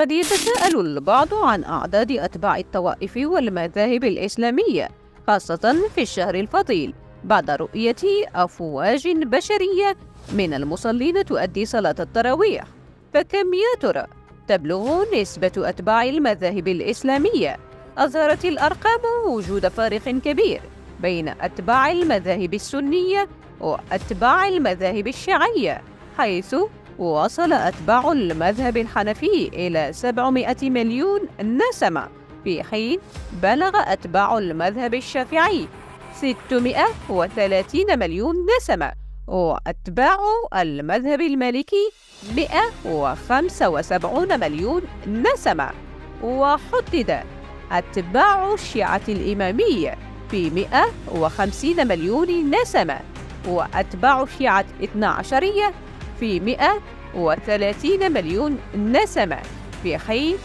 قد يتساءل البعض عن أعداد أتباع الطوائف والمذاهب الإسلامية خاصة في الشهر الفضيل بعد رؤية أفواج بشرية من المصلين تؤدي صلاة التراويح. فكم يا ترى تبلغ نسبة أتباع المذاهب الإسلامية؟ أظهرت الأرقام وجود فارق كبير بين أتباع المذاهب السنية وأتباع المذاهب الشيعية، حيث وصل أتباع المذهب الحنفي إلى 700 مليون نسمة، في حين بلغ أتباع المذهب الشافعي 630 مليون نسمة، وأتباع المذهب المالكي 175 مليون نسمة، وحدد أتباع الشيعة الإمامية في 150 مليون نسمة، وأتباع الشيعة الاثناعشرية في 130 مليون نسمة، في حين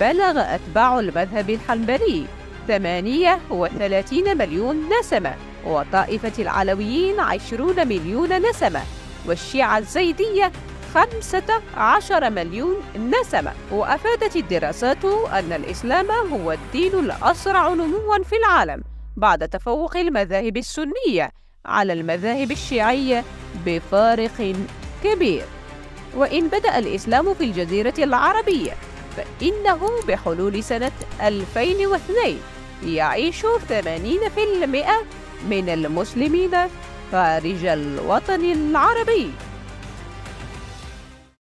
بلغ أتباع المذهب الحنبلي 38 مليون نسمة، وطائفة العلويين 20 مليون نسمة، والشيعة الزيدية 15 مليون نسمة. وأفادت الدراسات أن الإسلام هو الدين الأسرع نموا في العالم بعد تفوق المذاهب السنية على المذاهب الشيعية بفارق كبير. وإن بدأ الإسلام في الجزيرة العربية فإنه بحلول سنة 2002 يعيش 80% من المسلمين خارج الوطن العربي.